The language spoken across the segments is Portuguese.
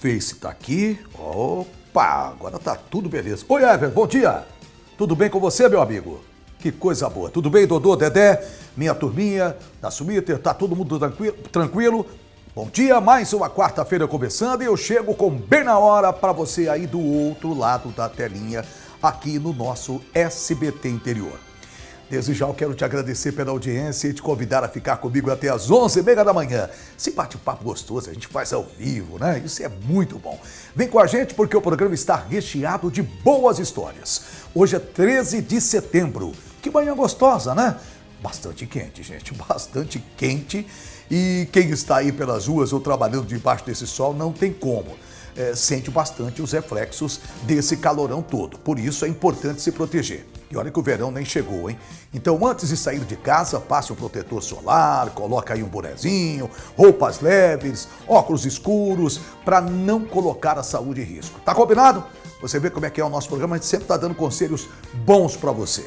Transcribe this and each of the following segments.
Face tá aqui. Opa, agora tá tudo beleza. Oi, Ever, bom dia. Tudo bem com você, meu amigo? Que coisa boa. Tudo bem, Dodô, Dedé, minha turminha da Sumiter? Tá todo mundo tranquilo? Bom dia, mais uma quarta-feira começando e eu chego com bem na hora para você aí do outro lado da telinha aqui no nosso SBT Interior. Desde já eu quero te agradecer pela audiência e te convidar a ficar comigo até às 11h30 da manhã. Esse bate-papo gostoso a gente faz ao vivo, né? Isso é muito bom. Vem com a gente porque o programa está recheado de boas histórias. Hoje é 13 de setembro. Que manhã gostosa, né? Bastante quente, gente. Bastante quente. E quem está aí pelas ruas ou trabalhando debaixo desse sol não tem como. Sente bastante os reflexos desse calorão todo. Por isso é importante se proteger. E olha que o verão nem chegou, hein? Então, antes de sair de casa, passe um protetor solar, coloca aí um bonezinho, roupas leves, óculos escuros, para não colocar a saúde em risco. Tá combinado? Você vê como é que é o nosso programa, a gente sempre tá dando conselhos bons para você.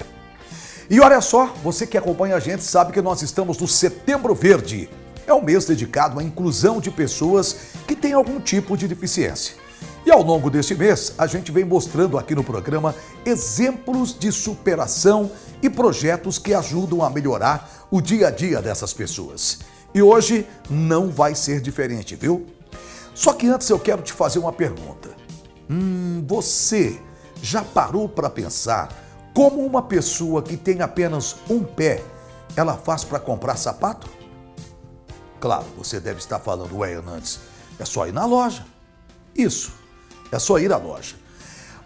E olha só, você que acompanha a gente sabe que nós estamos no Setembro Verde. É um mês dedicado à inclusão de pessoas que têm algum tipo de deficiência. E ao longo deste mês, a gente vem mostrando aqui no programa exemplos de superação e projetos que ajudam a melhorar o dia a dia dessas pessoas. E hoje não vai ser diferente, viu? Só que antes eu quero te fazer uma pergunta. Você já parou para pensar como uma pessoa que tem apenas um pé, ela faz para comprar sapato? Claro, você deve estar falando, ué, Hernandes, é só ir na loja. Isso, é só ir à loja.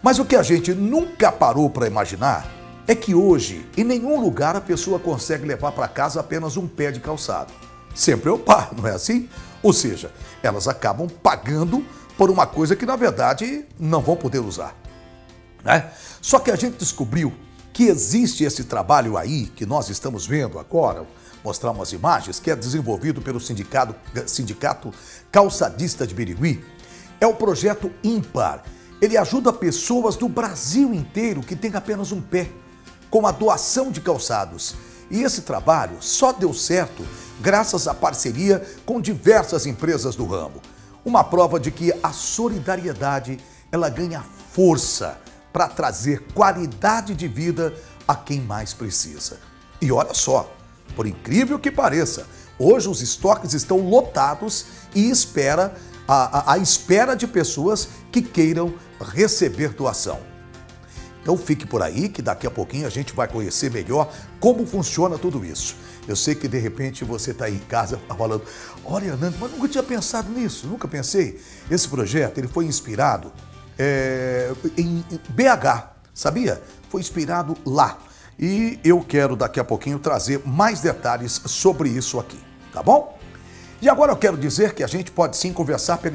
Mas o que a gente nunca parou para imaginar é que hoje, em nenhum lugar, a pessoa consegue levar para casa apenas um pé de calçado. Sempre é o par, não é assim? Ou seja, elas acabam pagando por uma coisa que, na verdade, não vão poder usar. Né? Só que a gente descobriu que existe esse trabalho aí, que nós estamos vendo agora, vou mostrar umas imagens, que é desenvolvido pelo Sindicato Calçadista de Birigui. É o Projeto Ímpar. Ele ajuda pessoas do Brasil inteiro que têm apenas um pé, com a doação de calçados. E esse trabalho só deu certo graças à parceria com diversas empresas do ramo. Uma prova de que a solidariedade, ela ganha força para trazer qualidade de vida a quem mais precisa. E olha só, por incrível que pareça, hoje os estoques estão lotados e à espera de pessoas que queiram receber doação. Então fique por aí que daqui a pouquinho a gente vai conhecer melhor como funciona tudo isso. Eu sei que de repente você está aí em casa falando, olha, Hernando, mas nunca tinha pensado nisso, nunca pensei. Esse projeto ele foi inspirado em BH, sabia? Foi inspirado lá. E eu quero daqui a pouquinho trazer mais detalhes sobre isso aqui, tá bom? E agora eu quero dizer que a gente pode sim conversar pela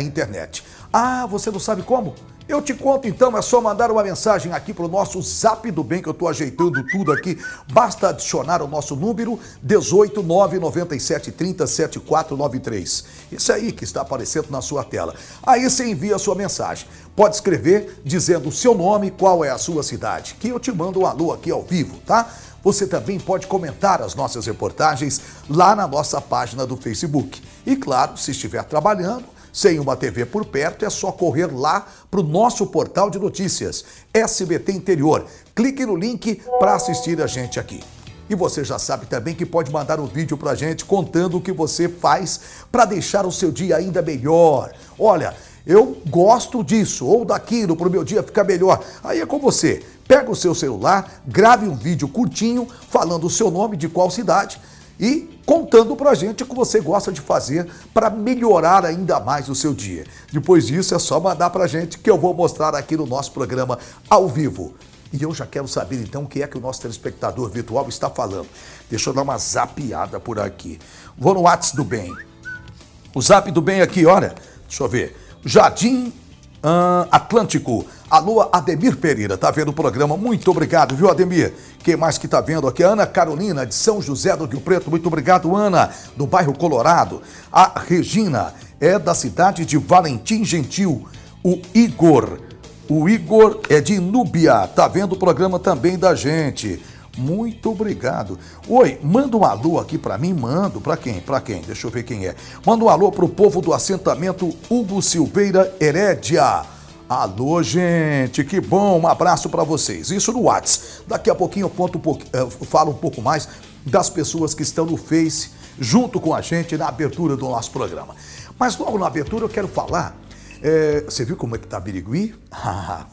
internet. Ah, você não sabe como? Eu te conto então, é só mandar uma mensagem aqui para o nosso Zap do Bem, que eu estou ajeitando tudo aqui. Basta adicionar o nosso número 18997307493. Esse aí que está aparecendo na sua tela. Aí você envia a sua mensagem. Pode escrever dizendo o seu nome, qual é a sua cidade, que eu te mando um alô aqui ao vivo, tá? Você também pode comentar as nossas reportagens lá na nossa página do Facebook. E claro, se estiver trabalhando, sem uma TV por perto, é só correr lá para o nosso portal de notícias, SBT Interior. Clique no link para assistir a gente aqui. E você já sabe também que pode mandar um vídeo para a gente contando o que você faz para deixar o seu dia ainda melhor. Olha, eu gosto disso ou daquilo para o meu dia ficar melhor. Aí é com você. Pega o seu celular, grave um vídeo curtinho falando o seu nome, de qual cidade e contando pra gente o que você gosta de fazer para melhorar ainda mais o seu dia. Depois disso é só mandar pra gente que eu vou mostrar aqui no nosso programa ao vivo. E eu já quero saber então o que é que o nosso telespectador virtual está falando. Deixa eu dar uma zapiada por aqui. Vou no WhatsApp do Bem. O Zap do Bem aqui, olha. Deixa eu ver. Jardim Atlântico. Alô, Ademir Pereira, tá vendo o programa? Muito obrigado, viu, Ademir? Quem mais que tá vendo aqui? Ana Carolina, de São José do Rio Preto. Muito obrigado, Ana, do bairro Colorado. A Regina é da cidade de Valentim Gentil. O Igor é de Núbia, tá vendo o programa também da gente. Muito obrigado. Oi, manda um alô aqui pra mim, mando. Pra quem? Pra quem? Deixa eu ver quem é. Manda um alô pro povo do assentamento Hugo Silveira Herédia. Alô, gente, que bom, um abraço pra vocês. Isso no WhatsApp. Daqui a pouquinho eu falo um pouco mais das pessoas que estão no Face junto com a gente na abertura do nosso programa. Mas logo na abertura eu quero falar... você viu como é que tá Birigui? Ah,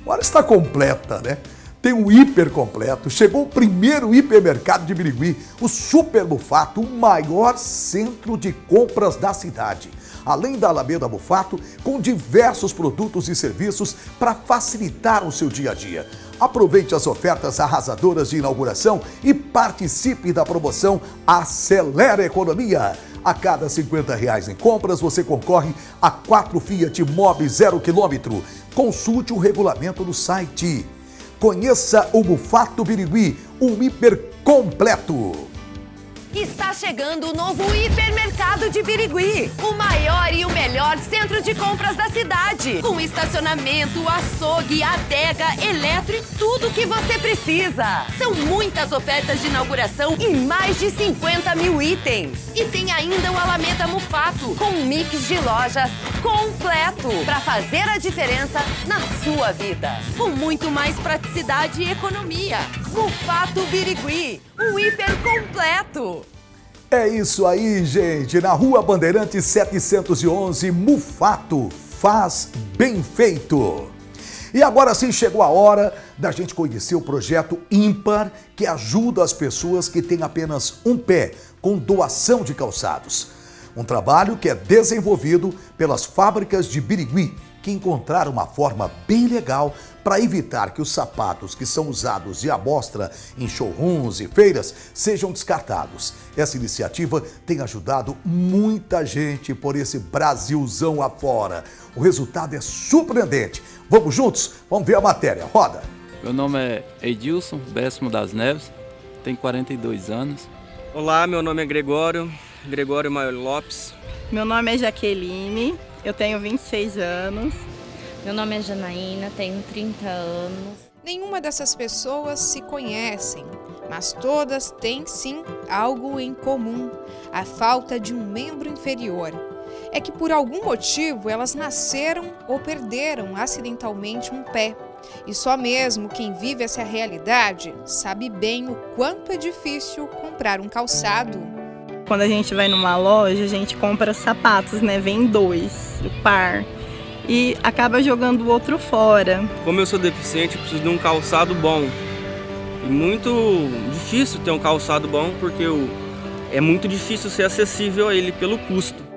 agora está completa, né? Tem um hiper completo. Chegou o primeiro hipermercado de Birigui, o Super Mufato, o maior centro de compras da cidade. Além da Alameda Mufato, com diversos produtos e serviços para facilitar o seu dia a dia. Aproveite as ofertas arrasadoras de inauguração e participe da promoção Acelera a Economia. A cada R$ 50 em compras, você concorre a 4 Fiat Mobi 0 km. Consulte o regulamento no site. Conheça o Mufato Birigui, um hiper completo. Está chegando o novo hipermercado de Birigui, o maior e o melhor centro de compras da cidade. Com estacionamento, açougue, adega, eletro e tudo que você precisa. São muitas ofertas de inauguração e mais de 50 mil itens. E tem ainda o Alameda Mufato, com um mix de lojas completo para fazer a diferença na sua vida. Com muito mais praticidade e economia. Mufato Birigui, um hiper completo. É isso aí, gente. Na Rua Bandeirantes 711, Mufato. Faz bem feito. E agora sim chegou a hora da gente conhecer o projeto Ímpar, que ajuda as pessoas que têm apenas um pé com doação de calçados. Um trabalho que é desenvolvido pelas fábricas de Birigui, que encontraram uma forma bem legal para evitar que os sapatos que são usados de amostra em showrooms e feiras sejam descartados. Essa iniciativa tem ajudado muita gente por esse Brasilzão afora. O resultado é surpreendente. Vamos juntos? Vamos ver a matéria. Roda! Meu nome é Edilson Bésimo das Neves, tenho 42 anos. Olá, meu nome é Gregório Maior Lopes. Meu nome é Jaqueline. Eu tenho 26 anos. Meu nome é Janaína, tenho 30 anos. Nenhuma dessas pessoas se conhecem, mas todas têm sim algo em comum: a falta de um membro inferior. É que por algum motivo elas nasceram ou perderam acidentalmente um pé. E só mesmo quem vive essa realidade sabe bem o quanto é difícil comprar um calçado. Quando a gente vai numa loja, a gente compra sapatos, né? Vem dois, o par, e acaba jogando o outro fora. Como eu sou deficiente, eu preciso de um calçado bom. E muito difícil ter um calçado bom, porque é muito difícil ser acessível a ele pelo custo.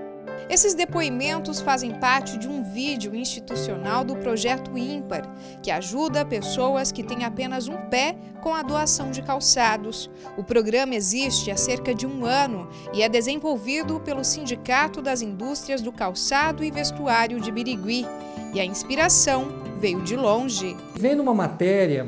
Esses depoimentos fazem parte de um vídeo institucional do Projeto Ímpar, que ajuda pessoas que têm apenas um pé com a doação de calçados. O programa existe há cerca de um ano e é desenvolvido pelo Sindicato das Indústrias do Calçado e Vestuário de Birigui. E a inspiração veio de longe. Vendo uma matéria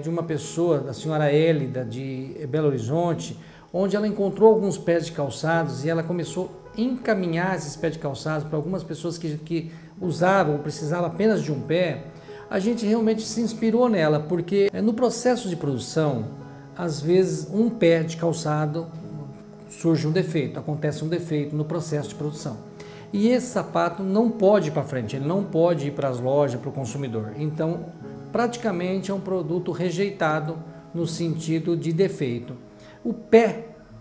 de uma pessoa, da senhora Elida, de Belo Horizonte, onde ela encontrou alguns pés de calçados e ela começou encaminhar esses pés de calçados para algumas pessoas que usavam ou precisavam apenas de um pé, a gente realmente se inspirou nela, porque no processo de produção, às vezes um pé de calçado surge um defeito, acontece um defeito no processo de produção. E esse sapato não pode ir para frente, ele não pode ir para as lojas, para o consumidor. Então, praticamente é um produto rejeitado no sentido de defeito.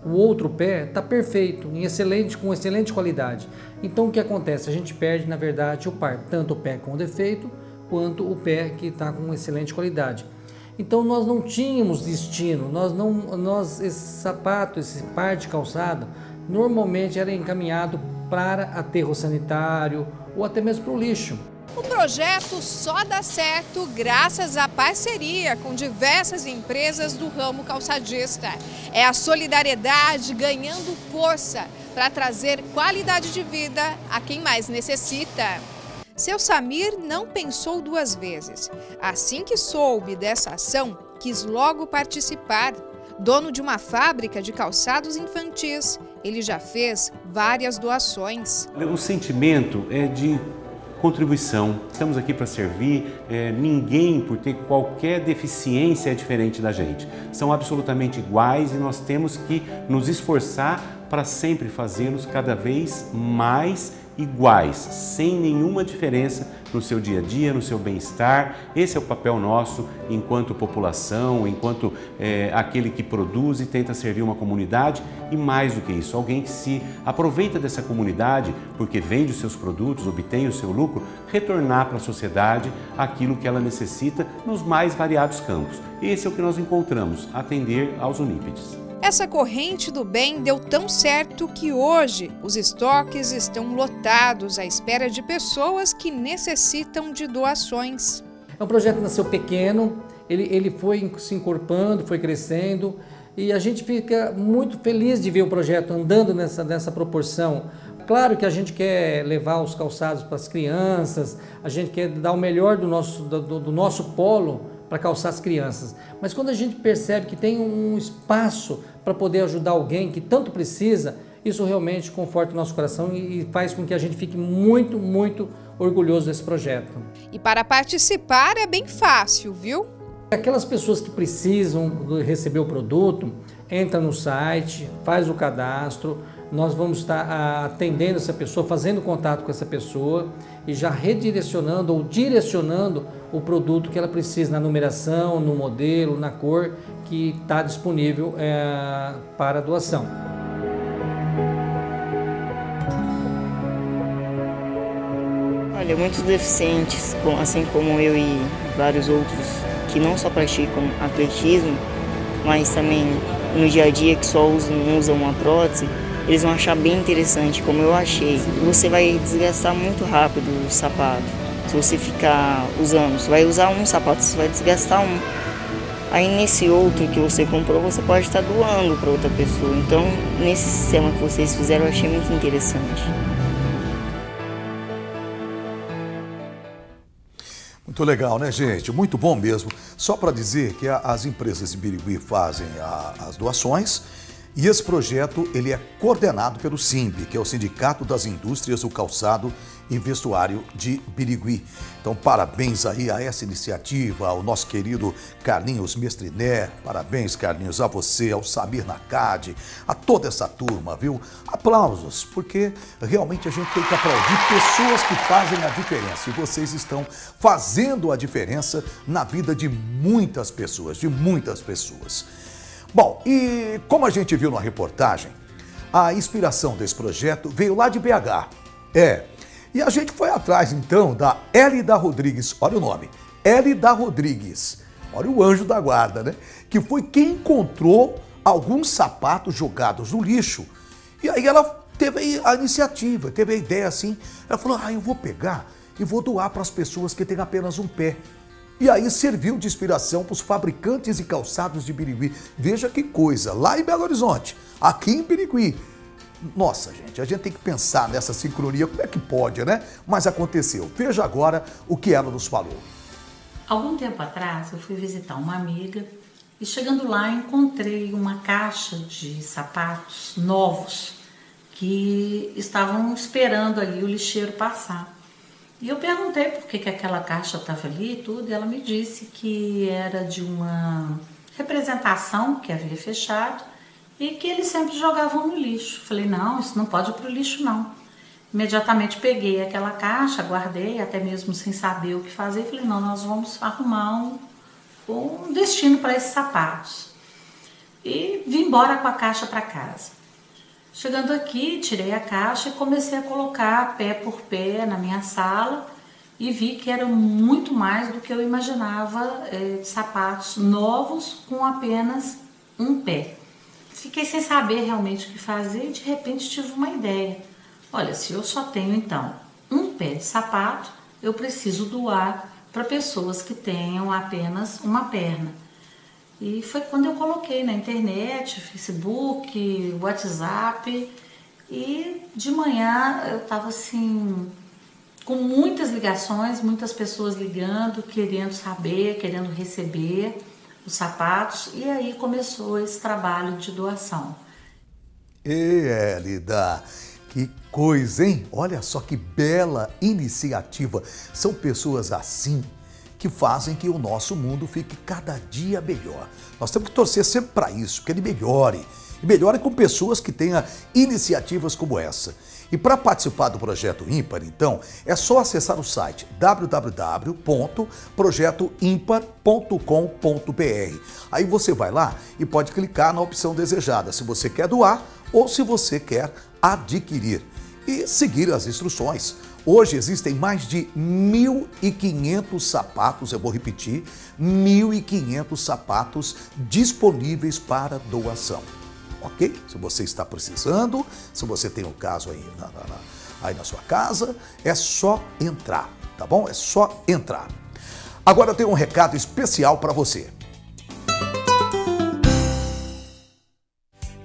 O outro pé está perfeito, com excelente qualidade. Então o que acontece? A gente perde, na verdade, o par, tanto o pé com defeito, quanto o pé que está com excelente qualidade. Então nós não tínhamos destino, esse sapato, esse par de calçado, normalmente era encaminhado para aterro sanitário ou até mesmo para o lixo. O projeto só dá certo graças à parceria com diversas empresas do ramo calçadista. É a solidariedade ganhando força para trazer qualidade de vida a quem mais necessita. Seu Samir não pensou duas vezes. Assim que soube dessa ação, quis logo participar. Dono de uma fábrica de calçados infantis, ele já fez várias doações. O sentimento é de contribuição. Estamos aqui para servir, ninguém por ter qualquer deficiência é diferente da gente. São absolutamente iguais e nós temos que nos esforçar para sempre fazê-los cada vez mais iguais, sem nenhuma diferença no seu dia a dia, no seu bem-estar. Esse é o papel nosso enquanto população, enquanto aquele que produz e tenta servir uma comunidade e mais do que isso, alguém que se aproveita dessa comunidade porque vende os seus produtos, obtém o seu lucro, retornar para a sociedade aquilo que ela necessita nos mais variados campos. Esse é o que nós encontramos, atender aos unípedes. Essa corrente do bem deu tão certo que hoje os estoques estão lotados à espera de pessoas que necessitam de doações. É um projeto que nasceu pequeno, ele foi se encorpando, foi crescendo e a gente fica muito feliz de ver o projeto andando nessa proporção. Claro que a gente quer levar os calçados para as crianças, a gente quer dar o melhor do nosso polo para calçar as crianças, mas quando a gente percebe que tem um espaço para poder ajudar alguém que tanto precisa, isso realmente conforta o nosso coração e faz com que a gente fique muito, muito orgulhoso desse projeto. E para participar é bem fácil, viu? Aquelas pessoas que precisam receber o produto, entra no site, faz o cadastro, nós vamos estar atendendo essa pessoa, fazendo contato com essa pessoa e já redirecionando ou direcionando o produto que ela precisa na numeração, no modelo, na cor que está disponível para doação. Olha, muitos deficientes, assim como eu e vários outros, que não só praticam atletismo, mas também no dia a dia que só usam uma prótese, eles vão achar bem interessante, como eu achei. Você vai desgastar muito rápido o sapato. Se você ficar usando, você vai usar um sapato, você vai desgastar um. Aí nesse outro que você comprou, você pode estar doando para outra pessoa. Então, nesse sistema que vocês fizeram, eu achei muito interessante. Muito legal, né, gente? Muito bom mesmo. Só para dizer que as empresas de Birigui fazem as doações. E esse projeto ele é coordenado pelo SIMB, que é o Sindicato das Indústrias do Calçado e Vestuário de Birigui. Então, parabéns aí a essa iniciativa, ao nosso querido Carlinhos Mestriné. Parabéns, Carlinhos, a você, ao Samir Nakad, a toda essa turma, viu? Aplausos, porque realmente a gente tem que aplaudir pessoas que fazem a diferença. E vocês estão fazendo a diferença na vida de muitas pessoas, Bom, e como a gente viu na reportagem, a inspiração desse projeto veio lá de BH. E a gente foi atrás, então, da Elida Rodrigues, olha o nome, Elida Rodrigues, olha o anjo da guarda, né? Que foi quem encontrou alguns sapatos jogados no lixo. E aí ela teve a iniciativa, teve a ideia assim, ela falou, eu vou pegar e vou doar para as pessoas que têm apenas um pé. E aí serviu de inspiração para os fabricantes de calçados de Birigui. Veja que coisa, lá em Belo Horizonte, aqui em Birigui. Nossa, gente, a gente tem que pensar nessa sincronia, como é que pode, né? Mas aconteceu. Veja agora o que ela nos falou. Algum tempo atrás, eu fui visitar uma amiga e chegando lá encontrei uma caixa de sapatos novos que estavam esperando ali o lixeiro passar. E eu perguntei por que aquela caixa estava ali e tudo, e ela me disse que era de uma representação que havia fechado e que eles sempre jogavam no lixo. Falei, não, isso não pode ir para o lixo, não. Imediatamente peguei aquela caixa, guardei, até mesmo sem saber o que fazer, falei, não, nós vamos arrumar um destino para esses sapatos. E vim embora com a caixa para casa. Chegando aqui, tirei a caixa e comecei a colocar pé por pé na minha sala e vi que era muito mais do que eu imaginava, sapatos novos com apenas um pé. Fiquei sem saber realmente o que fazer e de repente tive uma ideia. Olha, se eu só tenho então um pé de sapato, eu preciso doar para pessoas que tenham apenas uma perna. E foi quando eu coloquei na internet, Facebook, WhatsApp, e de manhã eu estava assim, com muitas ligações, muitas pessoas ligando, querendo saber, querendo receber os sapatos, e aí começou esse trabalho de doação. E Elida, Que coisa, hein? Olha só que bela iniciativa. São pessoas assim que fazem que o nosso mundo fique cada dia melhor. Nós temos que torcer sempre para isso, que ele melhore. E melhore com pessoas que tenham iniciativas como essa. E para participar do Projeto Ímpar, então, é só acessar o site www.projetoimpar.com.br. Aí você vai lá e pode clicar na opção desejada, se você quer doar ou se você quer adquirir. E seguir as instruções. Hoje existem mais de 1.500 sapatos, eu vou repetir, 1.500 sapatos disponíveis para doação. Ok? Se você está precisando, se você tem um caso aí na sua casa, é só entrar, tá bom? É só entrar. Agora eu tenho um recado especial para você.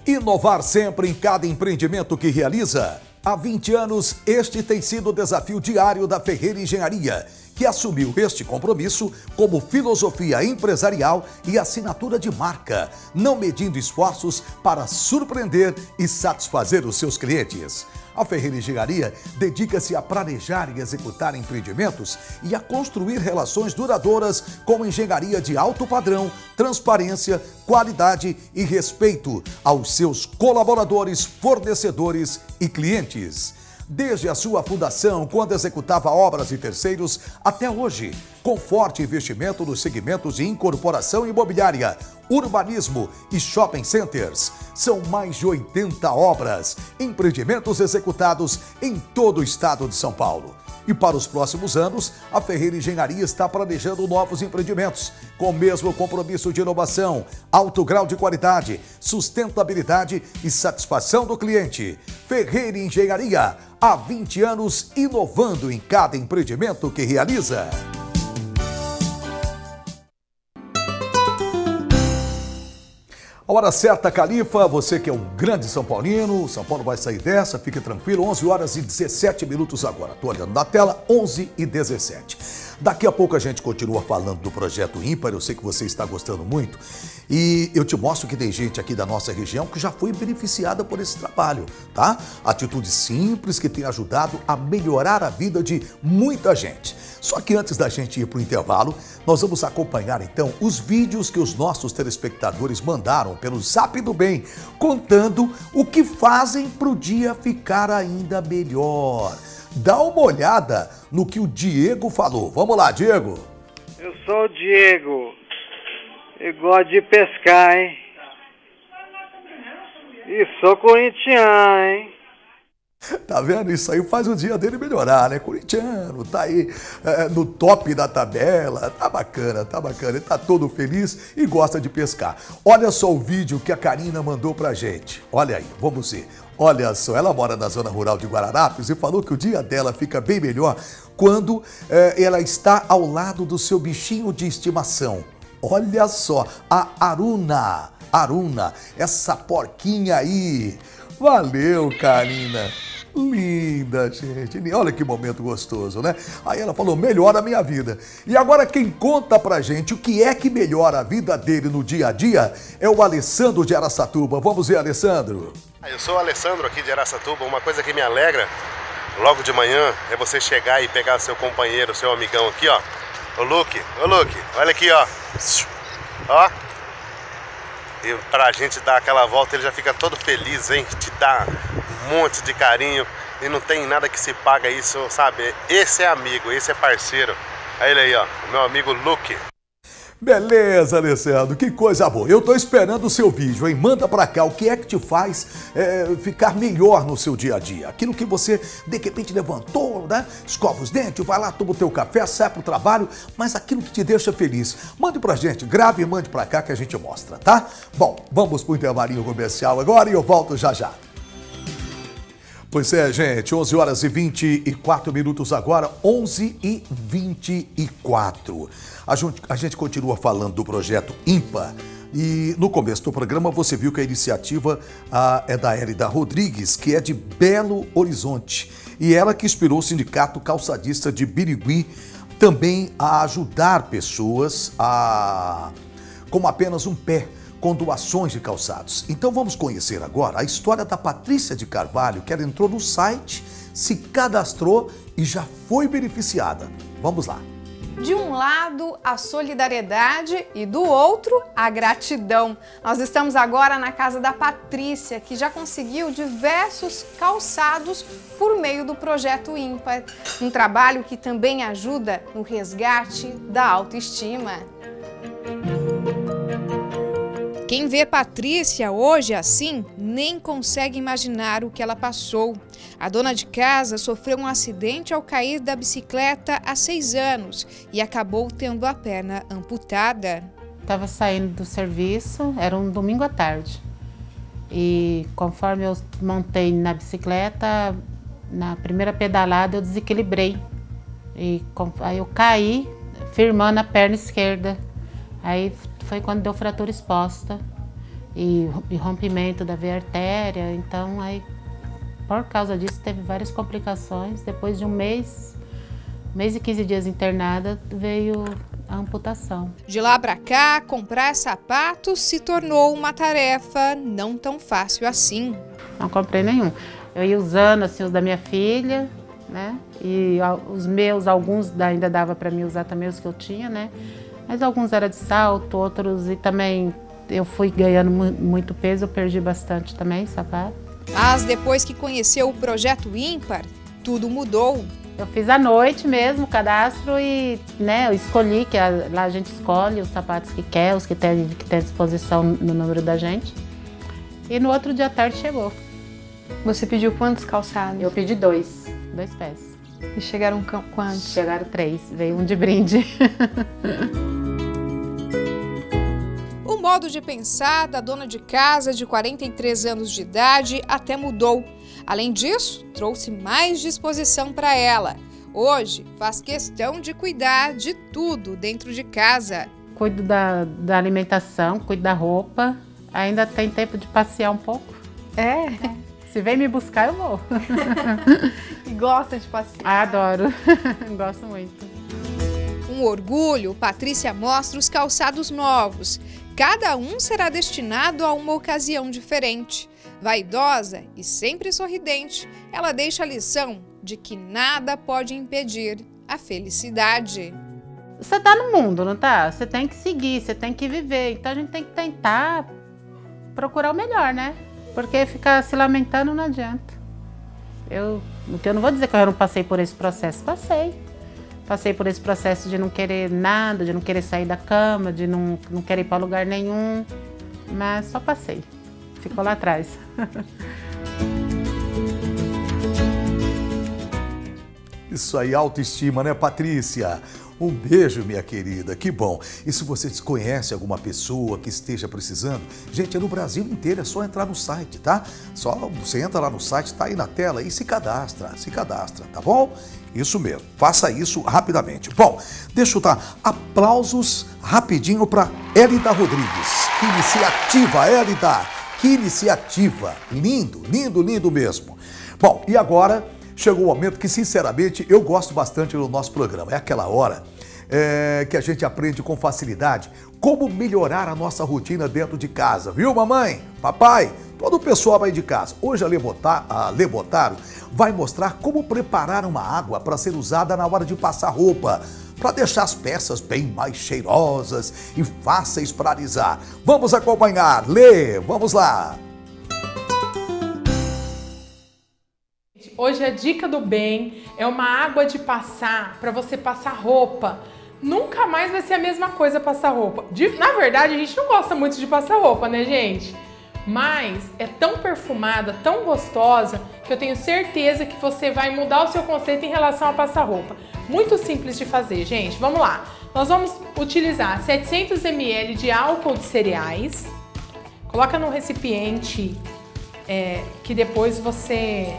Inovar sempre em cada empreendimento que realiza. Há 20 anos, este tem sido o desafio diário da Ferreira Engenharia, que assumiu este compromisso como filosofia empresarial e assinatura de marca, não medindo esforços para surpreender e satisfazer os seus clientes. A Ferreira Engenharia dedica-se a planejar e executar empreendimentos e a construir relações duradouras com engenharia de alto padrão, transparência, qualidade e respeito aos seus colaboradores, fornecedores e clientes. Desde a sua fundação, quando executava obras de terceiros, até hoje, com forte investimento nos segmentos de incorporação imobiliária, urbanismo e shopping centers. São mais de 80 obras, empreendimentos executados em todo o estado de São Paulo. E para os próximos anos, a Ferreira Engenharia está planejando novos empreendimentos, com o mesmo compromisso de inovação, alto grau de qualidade, sustentabilidade e satisfação do cliente. Ferreira Engenharia, há 20 anos inovando em cada empreendimento que realiza. A hora certa, Califa, você que é um grande São Paulino, São Paulo vai sair dessa, fique tranquilo, 11h17 agora. Estou olhando na tela, 11h17. Daqui a pouco a gente continua falando do Projeto Ímpar, eu sei que você está gostando muito. E eu te mostro que tem gente aqui da nossa região que já foi beneficiada por esse trabalho, tá? Atitude simples que tem ajudado a melhorar a vida de muita gente. Só que antes da gente ir para o intervalo, nós vamos acompanhar então os vídeos que os nossos telespectadores mandaram pelo Zap do Bem, contando o que fazem para o dia ficar ainda melhor. Dá uma olhada no que o Diego falou. Vamos lá, Diego. Eu sou o Diego. Eu gosto de pescar, hein? E sou corintiano, hein? Tá vendo? Isso aí faz o dia dele melhorar, né? Corintiano, tá aí no top da tabela, tá bacana, tá bacana. Ele tá todo feliz e gosta de pescar. Olha só o vídeo que a Karina mandou pra gente. Olha aí, vamos ver. Olha só, ela mora na zona rural de Guararapes e falou que o dia dela fica bem melhor quando ela está ao lado do seu bichinho de estimação. Olha só, a Aruna, essa porquinha aí. Valeu, Karina. Linda, gente. Olha que momento gostoso, né? Aí ela falou, melhora a minha vida. E agora quem conta pra gente o que é que melhora a vida dele no dia a dia é o Alessandro de Araçatuba. Vamos ver, Alessandro. Eu sou o Alessandro aqui de Araçatuba. Uma coisa que me alegra logo de manhã é você chegar e pegar seu companheiro, seu amigão aqui, ó. Ô Luke, olha aqui, ó. Ó. E pra gente dar aquela volta, ele já fica todo feliz, hein? Te dá um monte de carinho e não tem nada que se paga isso, sabe? Esse é amigo, esse é parceiro. Olha ele aí, ó, o meu amigo Luke. Beleza, Alessandro, que coisa boa. Eu tô esperando o seu vídeo, hein? Manda pra cá o que é que te faz ficar melhor no seu dia a dia. Aquilo que você, de repente, levantou, né? Escova os dentes, vai lá, toma o teu café, sai pro trabalho, mas aquilo que te deixa feliz. Mande pra gente, grave e mande pra cá que a gente mostra, tá? Bom, vamos pro intervalinho comercial agora e eu volto já já. Pois é, gente, 11h24 agora, 11h24. A gente continua falando do Projeto Ímpar e no começo do programa você viu que a iniciativa é da Elida Rodrigues, que é de Belo Horizonte. E ela que inspirou o Sindicato Calçadista de Birigui também a ajudar pessoas com apenas um pé, com doações de calçados. Então vamos conhecer agora a história da Patrícia de Carvalho, que ela entrou no site, se cadastrou e já foi beneficiada. Vamos lá. De um lado, a solidariedade e do outro, a gratidão. Nós estamos agora na casa da Patrícia, que já conseguiu diversos calçados por meio do Projeto Ímpar, um trabalho que também ajuda no resgate da autoestima. Quem vê Patrícia hoje assim nem consegue imaginar o que ela passou. A dona de casa sofreu um acidente ao cair da bicicleta há 6 anos e acabou tendo a perna amputada. Estava saindo do serviço, era um domingo à tarde. E conforme eu montei na bicicleta, na primeira pedalada eu desequilibrei. E aí eu caí firmando a perna esquerda. Aí foi quando deu fratura exposta e rompimento da veia artéria, então aí por causa disso teve várias complicações. Depois de um mês e 15 dias internada, veio a amputação. De lá pra cá, comprar sapatos se tornou uma tarefa não tão fácil assim. Não comprei nenhum. Eu ia usando assim os da minha filha, né? E os meus, alguns ainda dava pra mim usar também os que eu tinha, né? Mas alguns eram de salto, outros, e também eu fui ganhando muito peso, eu perdi bastante também sapato. Mas depois que conheceu o Projeto Ímpar, tudo mudou. Eu fiz à noite mesmo o cadastro e, né, eu escolhi, que lá a gente escolhe os sapatos que quer, os que tem à disposição no número da gente. E no outro dia à tarde chegou. Você pediu quantos calçados? Eu pedi 2 pés. E chegaram quantos? Chegaram 3, veio um de brinde. O modo de pensar da dona de casa de 43 anos de idade até mudou. Além disso, trouxe mais disposição para ela. Hoje, faz questão de cuidar de tudo dentro de casa. Cuido da alimentação, cuido da roupa, ainda tem tempo de passear um pouco. É. Se vem me buscar, eu vou. E gosta de passear? Adoro, gosto muito. Com orgulho, Patrícia mostra os calçados novos. Cada um será destinado a uma ocasião diferente. Vaidosa e sempre sorridente, ela deixa a lição de que nada pode impedir a felicidade. Você tá no mundo, não tá? Você tem que seguir, você tem que viver. Então a gente tem que tentar procurar o melhor, né? Porque ficar se lamentando não adianta. Eu não vou dizer que eu não passei por esse processo. Passei. Passei por esse processo de não querer nada, de não querer sair da cama, de não querer ir para lugar nenhum. Mas só passei. Ficou lá atrás. Isso aí, autoestima, né, Patrícia? Um beijo, minha querida, que bom. E se você desconhece alguma pessoa que esteja precisando, gente, é no Brasil inteiro, é só entrar no site, tá? Só você entra lá no site, tá aí na tela e se cadastra, tá bom? Isso mesmo, faça isso rapidamente. Bom, deixa eu dar aplausos rapidinho para Elida Rodrigues. Que iniciativa, Elida! Que iniciativa! Lindo, lindo, lindo mesmo. Bom, e agora... chegou um momento que, sinceramente, eu gosto bastante do nosso programa. É aquela hora que a gente aprende com facilidade como melhorar a nossa rotina dentro de casa. Viu, mamãe? Papai? Todo o pessoal aí de casa. Hoje a Lebotaro vai mostrar como preparar uma água para ser usada na hora de passar roupa, para deixar as peças bem mais cheirosas e fáceis para alisar. Vamos acompanhar. Lê, vamos lá. Hoje a dica do bem é uma água de passar, para você passar roupa. Nunca mais vai ser a mesma coisa passar roupa. Na verdade, a gente não gosta muito de passar roupa, né, gente? Mas é tão perfumada, tão gostosa, que eu tenho certeza que você vai mudar o seu conceito em relação a passar roupa. Muito simples de fazer, gente. Vamos lá. Nós vamos utilizar 700 ml de álcool de cereais. Coloca num recipiente que depois você...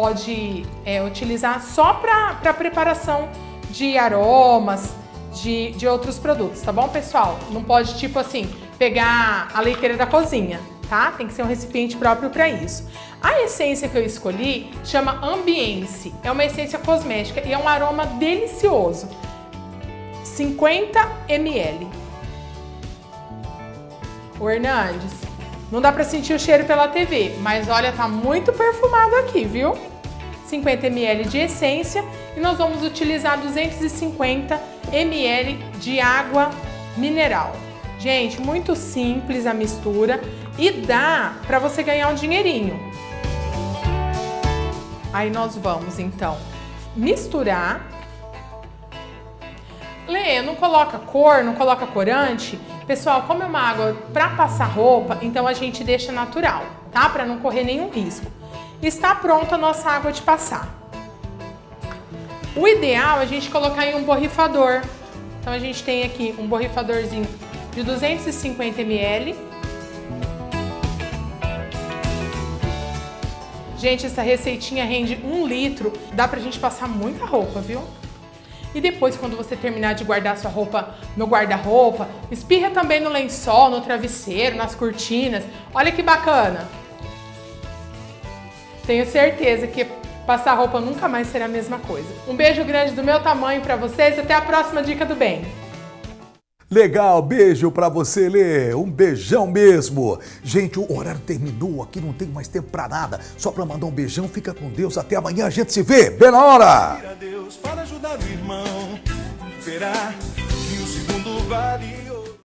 pode utilizar só para preparação de aromas, de outros produtos, tá bom, pessoal? Não pode, tipo assim, pegar a leiteira da cozinha, tá? Tem que ser um recipiente próprio para isso. A essência que eu escolhi chama Ambience. É uma essência cosmética e é um aroma delicioso. 50 ml. o Hernandes. Não dá para sentir o cheiro pela TV, mas olha, tá muito perfumado aqui, viu? 50 ml de essência e nós vamos utilizar 250 ml de água mineral. Gente, muito simples a mistura e dá para você ganhar um dinheirinho. Aí nós vamos então misturar. Lê, não coloca cor, não coloca corante. Pessoal, como é uma água para passar roupa, então a gente deixa natural, tá? Para não correr nenhum risco. Está pronta a nossa água de passar. O ideal é a gente colocar em um borrifador. Então a gente tem aqui um borrifadorzinho de 250 ml. Gente, essa receitinha rende 1 litro. Dá pra gente passar muita roupa, viu? E depois, quando você terminar de guardar sua roupa no guarda-roupa, espirra também no lençol, no travesseiro, nas cortinas. Olha que bacana! Tenho certeza que passar roupa nunca mais será a mesma coisa. Um beijo grande do meu tamanho pra vocês e até a próxima Dica do Bem! Legal, beijo pra você, Lê. Um beijão mesmo. Gente, o horário terminou aqui, não tem mais tempo pra nada. Só pra mandar um beijão, fica com Deus. Até amanhã, a gente se vê. Bem na hora! Deus para ajudar o irmão, verá.